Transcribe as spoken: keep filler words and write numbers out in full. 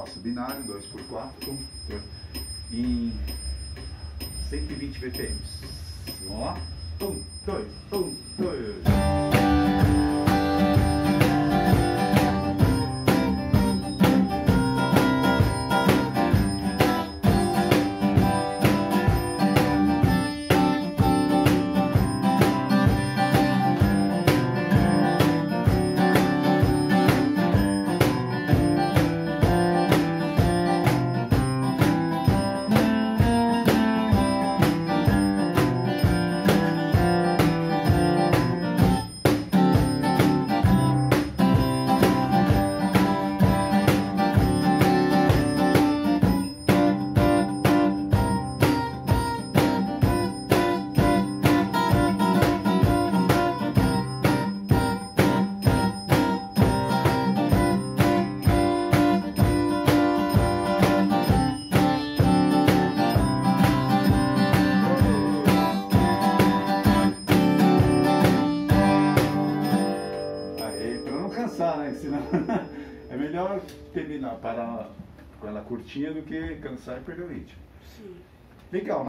passo binário, dois por quatro, em cento e vinte B P M. Vamos lá? Um, dois, um, dois. É melhor terminar, parar com ela curtinha do que cansar e perder o ritmo. Sim. Legal, né?